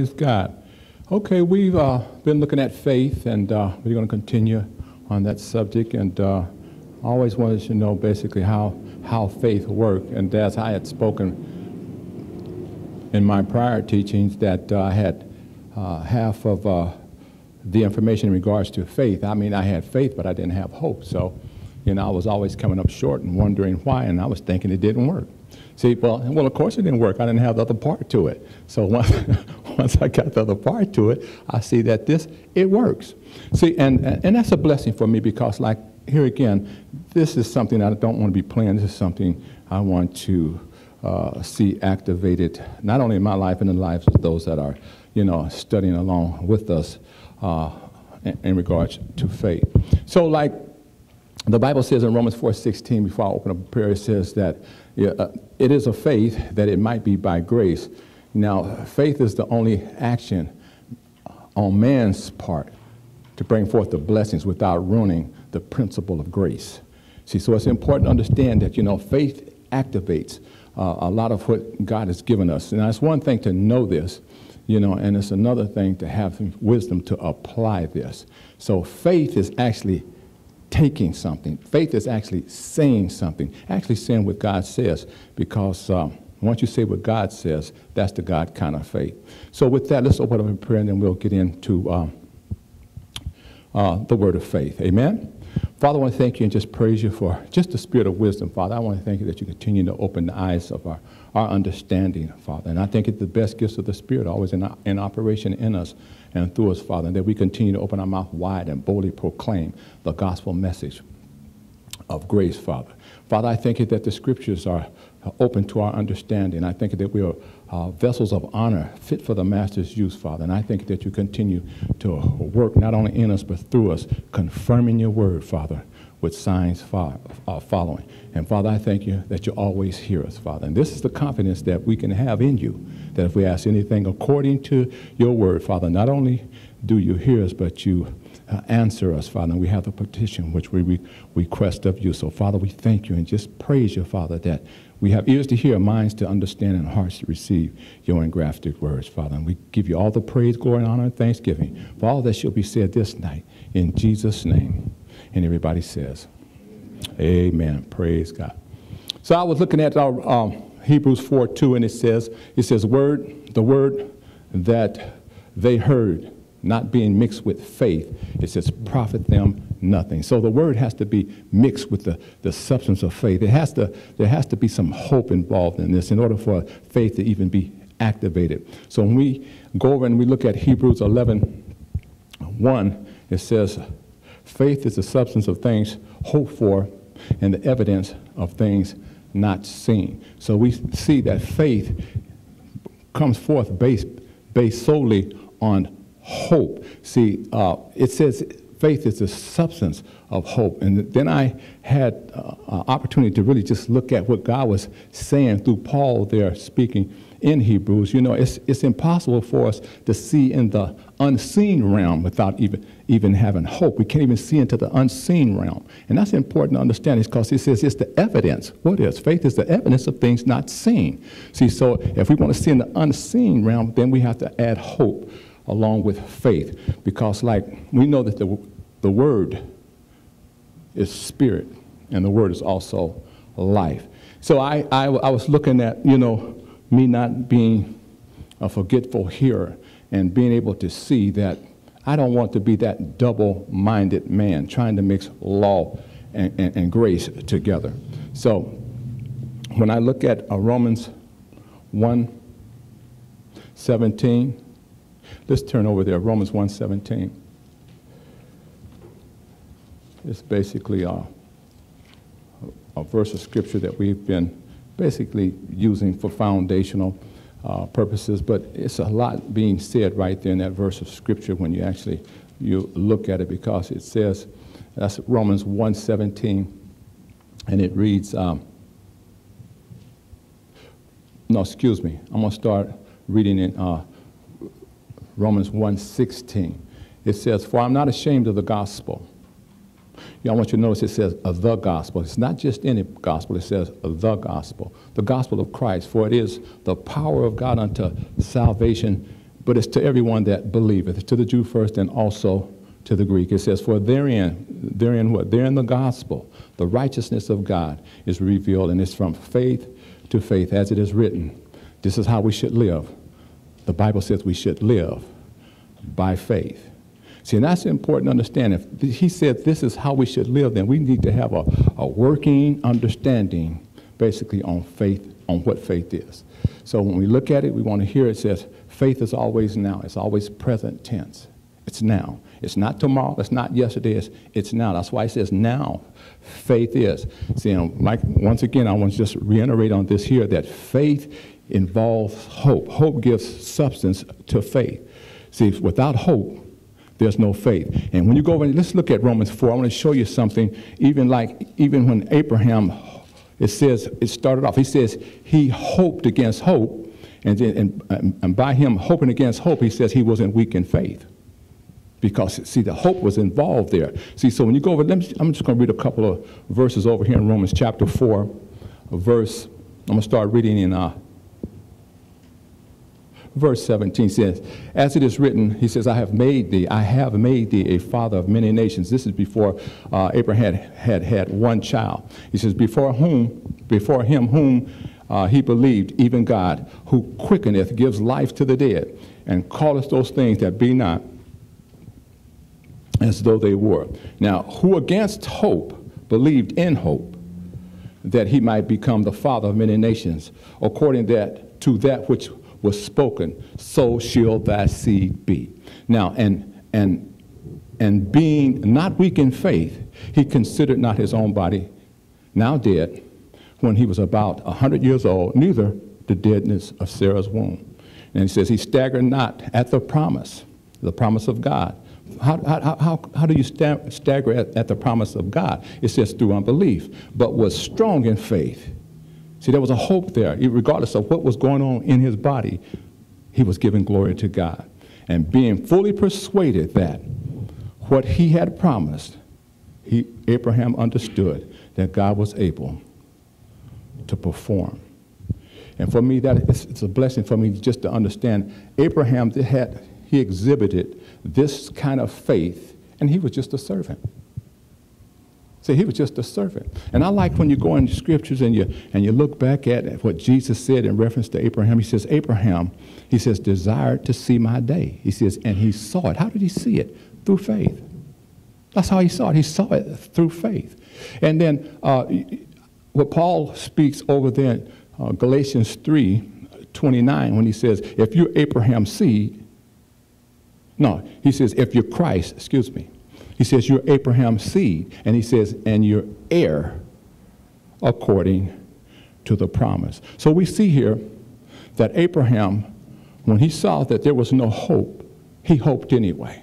Praise God. Okay, we've been looking at faith, and we're going to continue on that subject. And I always wanted to know basically how faith worked. And as I had spoken in my prior teachings, that I had half of the information in regards to faith. I mean, I had faith, but I didn't have hope. So, you know, I was always coming up short and wondering why, and I was thinking it didn't work. See, well, of course it didn't work. I didn't have the other part to it. So once I got the other part to it, I see that it works. See, and that's a blessing for me because, like, here again, this is something I don't want to be playing. This is something I want to see activated, not only in my life and in the lives of those that are, you know, studying along with us in regards to faith. So, like, the Bible says in Romans 4:16, before I open up prayer, it says that it is a faith that it might be by grace. Now, faith is the only action on man's part to bring forth the blessings without ruining the principle of grace. See, so it's important to understand that, you know, faith activates a lot of what God has given us. Now, it's one thing to know this, you know, and it's another thing to have wisdom to apply this. So faith is actually taking something. Faith is actually saying something, actually saying what God says, because once you say what God says, that's the God kind of faith. So with that, let's open up in prayer, and then we'll get into the word of faith. Amen? Father, I want to thank you and just praise you for just the spirit of wisdom, Father. I want to thank you that you continue to open the eyes of our understanding, Father. And I think it's the best gifts of the Spirit always in operation in us and through us, Father, and that we continue to open our mouth wide and boldly proclaim the gospel message of grace, Father. Father, I thank you that the scriptures are open to our understanding. I thank you that we are vessels of honor fit for the master's use, Father. And I thank you that you continue to work not only in us but through us, confirming your word, Father, with signs following. And Father, I thank you that you always hear us, Father. And this is the confidence that we can have in you, that if we ask anything according to your word, Father, not only do you hear us, but you answer us, Father. And we have the petition which we request of you. So, Father, we thank you and just praise you, Father, that we have ears to hear, minds to understand, and hearts to receive your engrafted words, Father. And we give you all the praise, glory, and honor, and thanksgiving for all that shall be said this night in Jesus' name. And everybody says, amen. Amen. Praise God. So I was looking at our, Hebrews 4:2, and it says, the word that they heard, not being mixed with faith, it says, profit them nothing. So the word has to be mixed with the substance of faith. There has to be some hope involved in this in order for faith to even be activated. So when we go over and we look at Hebrews 11:1, it says, faith is the substance of things hoped for and the evidence of things not seen. So we see that faith comes forth based solely on hope. See, it says faith is the substance of hope. And then I had an opportunity to really just look at what God was saying through Paul there speaking in Hebrews. You know, it's impossible for us to see in the unseen realm without even having hope. We can't even see into the unseen realm. And that's important to understand because it says it's the evidence. What is? Faith is the evidence of things not seen. See, so if we want to see in the unseen realm, then we have to add hope along with faith, because like we know that the word is spirit and the word is also life. So I was looking at, you know, me not being a forgetful hearer and being able to see that I don't want to be that double-minded man trying to mix law and grace together. So when I look at Romans 1:17, let's turn over there, Romans 1:17. It's basically a verse of scripture that we've been basically using for foundational purposes, but it's a lot being said right there in that verse of scripture when you actually look at it, because it says, that's Romans 1:17, and it reads, no, excuse me, I'm going to start reading in Romans 1:16. It says, for I'm not ashamed of the gospel. I want you to notice it says the gospel. It's not just any gospel. It says the gospel. The gospel of Christ. For it is the power of God unto salvation but it's to everyone that believeth. It's to the Jew first and also to the Greek. It says, for therein what? Therein the gospel, the righteousness of God is revealed, and it's from faith to faith, as it is written. This is how we should live. The Bible says we should live by faith. See, and that's important to understand. If he said this is how we should live, then we need to have a working understanding basically on faith, on what faith is. So when we look at it, we want to hear it says, faith is always now. It's always present tense. It's now. It's not tomorrow. It's not yesterday. It's now. That's why it says now faith is. See, and like, once again, I want to just reiterate on this here, that faith involves hope. Hope gives substance to faith. See, without hope, there's no faith. And when you go over, let's look at Romans 4. I want to show you something. Even when Abraham, it says, it started off, he says he hoped against hope, and by him hoping against hope, he says he wasn't weak in faith. Because, see, the hope was involved there. See, so when you go over, I'm just going to read a couple of verses over here in Romans chapter 4, I'm going to start reading in Verse 17 says, as it is written, he says, I have made thee a father of many nations. This is before Abraham had one child. He says, before him whom he believed, even God, who quickeneth, gives life to the dead, and calleth those things that be not as though they were. Now, who against hope believed in hope, that he might become the father of many nations, according to that which was spoken, so shall thy seed be. Now, and being not weak in faith, he considered not his own body now dead, when he was about 100 years old, neither the deadness of Sarah's womb. And he says, he staggered not at the promise of God. How do you stagger at the promise of God? It says through unbelief, but was strong in faith. See, there was a hope there. Regardless of what was going on in his body, he was giving glory to God. And being fully persuaded that what he had promised, Abraham understood that God was able to perform. And for me, it's a blessing for me just to understand Abraham, he exhibited this kind of faith, and he was just a servant. See, he was just a servant. And I like when you go in the scriptures and you look back at what Jesus said in reference to Abraham. He says, Abraham, he says, desired to see my day. He says, and he saw it. How did he see it? Through faith. That's how he saw it. He saw it through faith. And then what Paul speaks over there in Galatians 3:29, when he says, if you're Abraham's seed, no, he says, if you're Christ, excuse me. He says, you're Abraham's seed, and he says, and you're heir according to the promise. So we see here that Abraham, when he saw that there was no hope, he hoped anyway.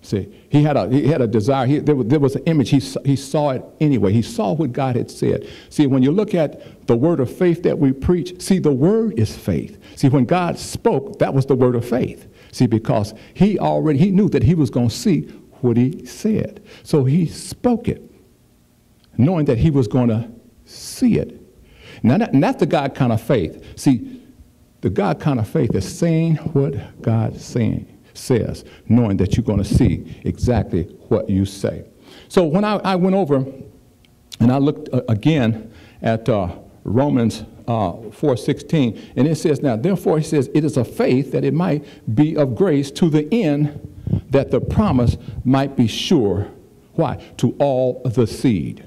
See, he had a desire. There was an image. He saw it anyway. He saw what God had said. See, when you look at the word of faith that we preach, see, the word is faith. See, when God spoke, that was the word of faith. See, because he knew that he was going to see what he said. So he spoke it, knowing that he was going to see it. Now, not the God kind of faith. See, the God kind of faith is saying what God says, knowing that you're going to see exactly what you say. So when I went over and I looked again at Romans 4:16, and it says, now therefore, he says, it is a faith that it might be of grace to the end, that the promise might be sure. Why? To all the seed.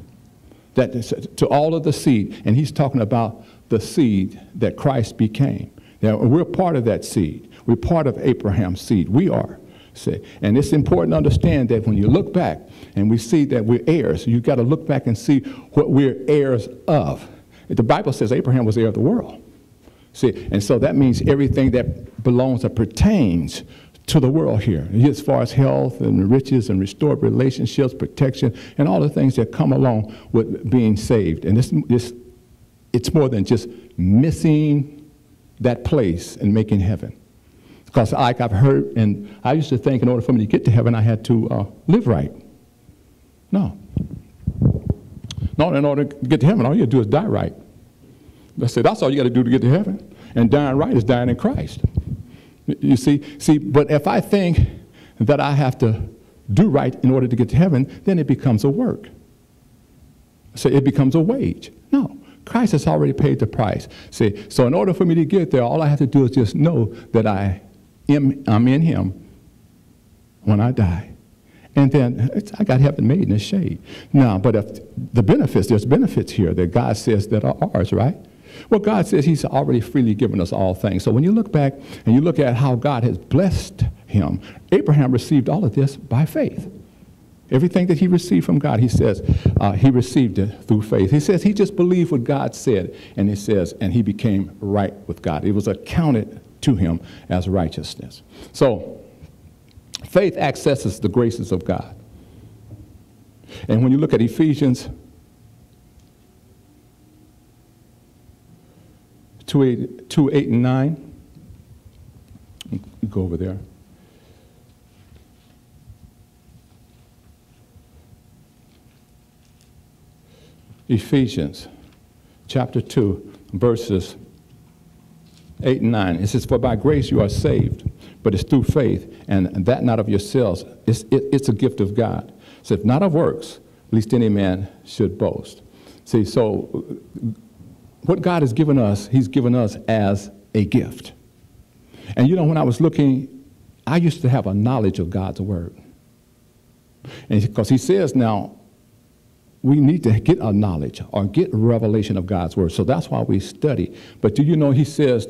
To all of the seed. And he's talking about the seed that Christ became. Now, we're part of that seed. We're part of Abraham's seed. We are. See? And it's important to understand that when you look back and we see that we're heirs, you've got to look back and see what we're heirs of. The Bible says Abraham was heir of the world. See? And so that means everything that belongs or pertains to the world here, as far as health and riches and restored relationships, protection, and all the things that come along with being saved. And it's more than just missing that place and making heaven. Because like I've heard, and I used to think in order for me to get to heaven, I had to live right. No. No, in order to get to heaven, all you have to do is die right. That's all you got to do to get to heaven. And dying right is dying in Christ. You see, but if I think that I have to do right in order to get to heaven, then it becomes a work. So it becomes a wage. No, Christ has already paid the price. See, so in order for me to get there, all I have to do is just know that I'm in him when I die. And then I got heaven made in the shade. Now, but if the benefits, there's benefits here that God says that are ours, right? Well, God says he's already freely given us all things. So when you look back and you look at how God has blessed him, Abraham received all of this by faith. Everything that he received from God, he says he received it through faith. He says he just believed what God said, and he says, and he became right with God. It was accounted to him as righteousness. So faith accesses the graces of God. And when you look at Ephesians 2:8 and 9, go over there. Ephesians chapter 2, verses 8 and 9. It says, "For by grace you are saved, but it's through faith, and that not of yourselves. It's a gift of God. So if not of works, lest any man should boast." See, so what God has given us, he's given us as a gift. And you know, when I was looking, I used to have a knowledge of God's word. And because he says now, we need to get a knowledge or get revelation of God's word. So that's why we study. But do you know, he says,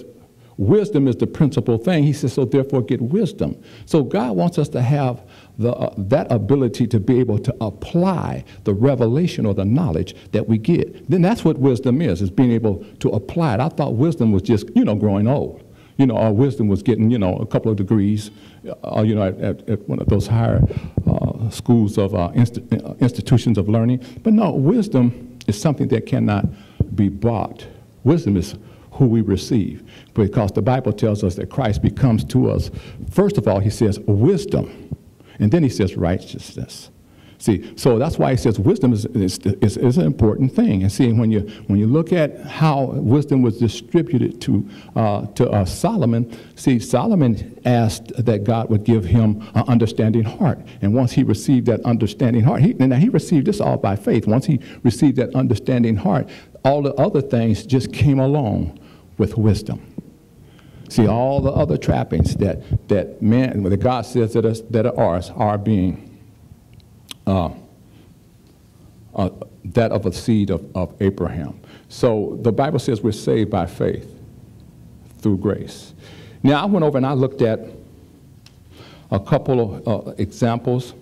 wisdom is the principal thing. He says, so therefore get wisdom. So God wants us to have that ability to be able to apply the revelation or the knowledge that we get. Then that's what wisdom is being able to apply it. I thought wisdom was just, you know, growing old. You know, our wisdom was getting, you know, a couple of degrees, you know, at one of those higher schools of institutions of learning. But no, wisdom is something that cannot be bought. Wisdom is who we receive, because the Bible tells us that Christ becomes to us, first of all, he says wisdom, and then he says righteousness. See, so that's why he says wisdom is an important thing. And see, when you look at how wisdom was distributed to Solomon, see, Solomon asked that God would give him an understanding heart. And once he received that understanding heart, he received this all by faith. Once he received that understanding heart, all the other things just came along with wisdom. See, all the other trappings that God says that are ours are being that of a seed of Abraham. So the Bible says we're saved by faith through grace. Now I went over and I looked at a couple of examples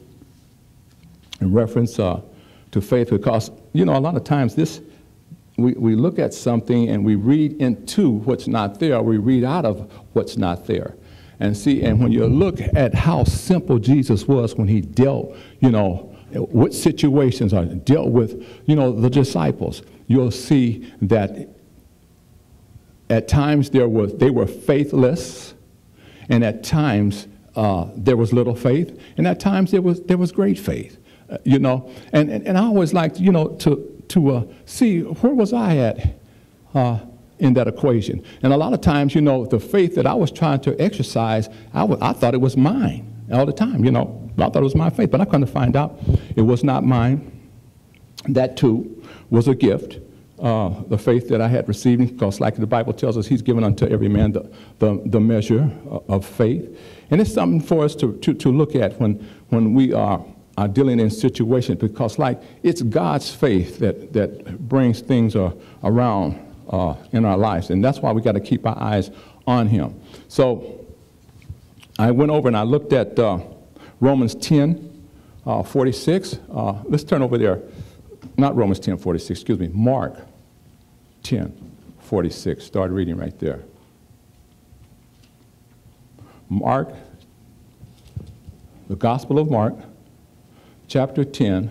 in reference to faith, because, you know, a lot of times we look at something and we read into what's not there, we read out of what's not there. And see, and when you look at how simple Jesus was when he dealt, you know, what situations are dealt with, you know, the disciples, you'll see that at times they were faithless, and at times there was little faith, and at times there was great faith, you know. And I always liked, you know, to see where was I at in that equation. And a lot of times, you know, the faith that I was trying to exercise, I thought it was mine all the time, you know. I thought it was my faith, but I come to find out it was not mine. That, too, was a gift, the faith that I had received, because like the Bible tells us, he's given unto every man the measure of faith. And it's something for us to look at when we are dealing in situations, because like it's God's faith that brings things around in our lives, and that's why we got to keep our eyes on him. So I went over and I looked at Romans 10, 46. Let's turn over there. Not Romans 10, 46, excuse me. Mark 10, 46. Start reading right there. Mark, the Gospel of Mark, chapter 10.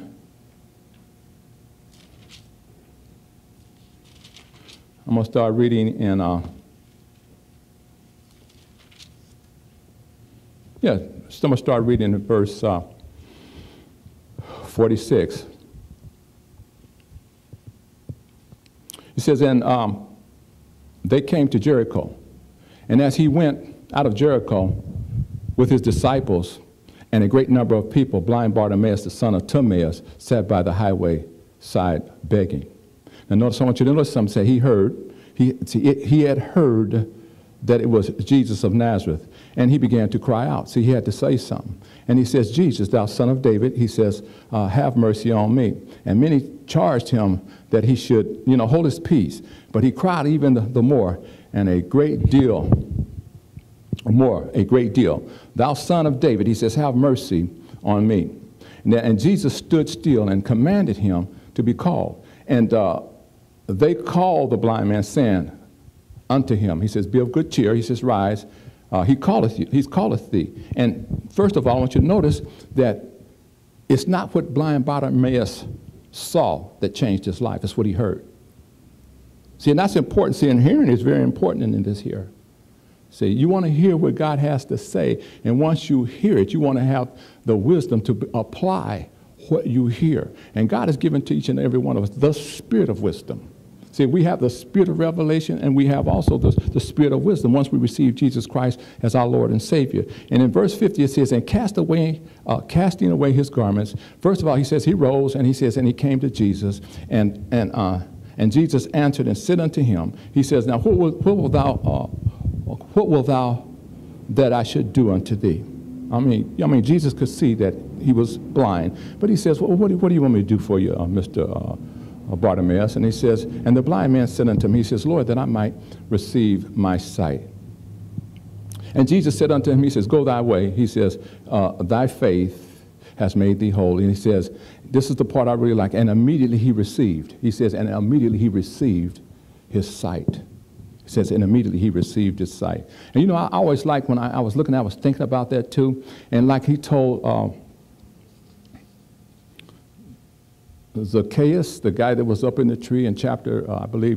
I'm going to start reading in, I'm going to start reading in verse 46. It says, and they came to Jericho, and as he went out of Jericho with his disciples, and a great number of people, blind Bartimaeus, the son of Timaeus, sat by the highway side begging. Now notice, I want you to notice something. Say, he had heard that it was Jesus of Nazareth, and he began to cry out. See, he had to say something. And he says, Jesus, thou son of David, he says, have mercy on me. And many charged him that he should, you know, hold his peace. But he cried even the more, and a great deal. Thou son of David, he says, have mercy on me. And Jesus stood still and commanded him to be called. And they called the blind man, saying unto him, he says, be of good cheer. He says, rise. He calleth thee. And first of all, I want you to notice that it's not what blind Bartimaeus saw that changed his life. It's what he heard. See, and that's important. See, and hearing is very important in this here. See, you want to hear what God has to say, and once you hear it, you want to have the wisdom to apply what you hear. And God has given to each and every one of us the spirit of wisdom. See, we have the spirit of revelation, and we have also the spirit of wisdom once we receive Jesus Christ as our Lord and Savior. And in verse 50, it says, and casting away his garments. First of all, he says, he rose, and he says, and he came to Jesus, and Jesus answered and said unto him, he says, now what wilt thou that I should do unto thee? I mean, Jesus could see that he was blind, but he says, well, what do you want me to do for you, Mr. Bartimaeus? And he says, and the blind man said unto him, he says, Lord, that I might receive my sight. And Jesus said unto him, he says, go thy way. He says, thy faith has made thee whole. And he says, this is the part I really like. And immediately he received. He says, and immediately he received his sight. It says, and immediately he received his sight. And you know, I always like when I was looking, I was thinking about that too. And like he told Zacchaeus, the guy that was up in the tree in chapter, I believe,